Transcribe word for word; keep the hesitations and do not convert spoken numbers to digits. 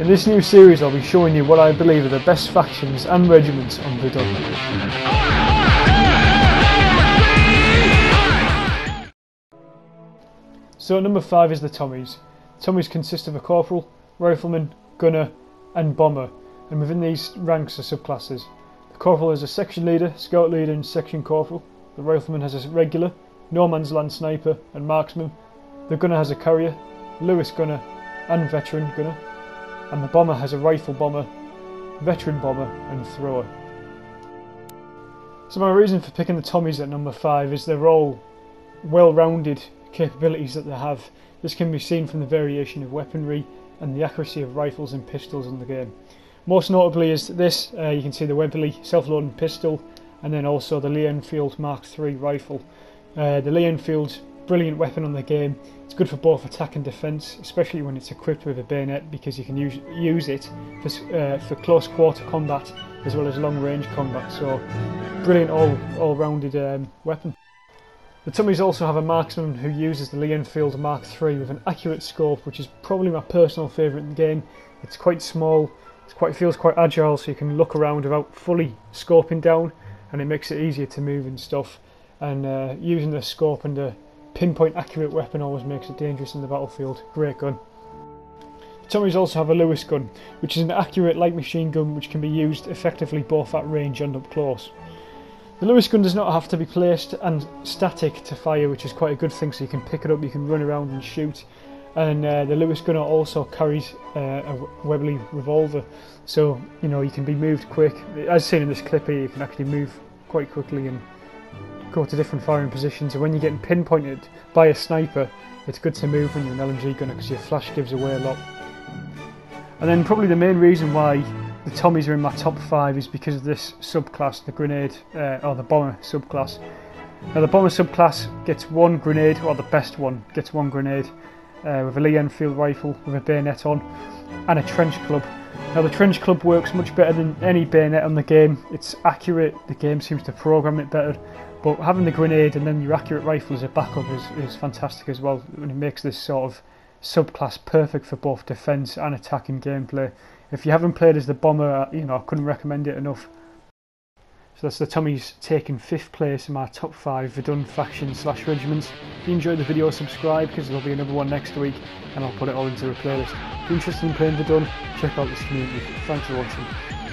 In this new series I'll be showing you what I believe are the best factions and regiments on Verdun. So at number five is the Tommies. Tommies consist of a corporal, rifleman, gunner and bomber, and within these ranks are subclasses. The corporal is a section leader, scout leader and section corporal. The rifleman has a regular, no man's land sniper and marksman. The gunner has a carrier, Lewis gunner and veteran gunner. And the bomber has a rifle bomber, veteran bomber and thrower. So my reason for picking the Tommies at number five is they're all well-rounded capabilities that they have. This can be seen from the variation of weaponry and the accuracy of rifles and pistols in the game. Most notably is this, uh, you can see the Webley self-loading pistol and then also the Lee Enfield Mark three rifle. Uh, the Lee Enfield's brilliant weapon on the game. It's good for both attack and defence, especially when it's equipped with a bayonet, because you can use, use it for, uh, for close quarter combat as well as long range combat, so brilliant all, all-rounded um, weapon. The Tommies also have a marksman who uses the Lee Enfield Mark three with an accurate scope, which is probably my personal favourite in the game. It's quite small, it's quite, feels quite agile, so you can look around without fully scoping down, and it makes it easier to move and stuff, and uh, using the scope and the pinpoint accurate weapon always makes it dangerous in the battlefield. Great gun. The Tommies also have a Lewis gun, which is an accurate light machine gun which can be used effectively both at range and up close. The Lewis gun does not have to be placed and static to fire, which is quite a good thing, so you can pick it up, you can run around and shoot. And uh, the Lewis gunner also carries uh, a Webley revolver, so you know you can be moved quick. As seen in this clip here, you can actually move quite quickly and go to different firing positions, and when you're getting pinpointed by a sniper it's good to move when you're an L M G gunner because your flash gives away a lot. And then probably the main reason why the Tommies are in my top five is because of this subclass, the grenade uh, or the bomber subclass. Now the bomber subclass gets one grenade, or the best one gets one grenade, uh, with a Lee Enfield rifle with a bayonet on and a trench club. Now the trench club works much better than any bayonet on the game. It's accurate, the game seems to program it better. But having the grenade and then your accurate rifle as a backup is, is fantastic as well, and it makes this sort of subclass perfect for both defence and attacking gameplay. If you haven't played as the bomber, you know, I couldn't recommend it enough. So that's the Tommies taking fifth place in my top five Verdun faction slash regiments. If you enjoyed the video, subscribe because there'll be another one next week, and I'll put it all into a playlist. If you're interested in playing Verdun, check out this community. Thanks for watching.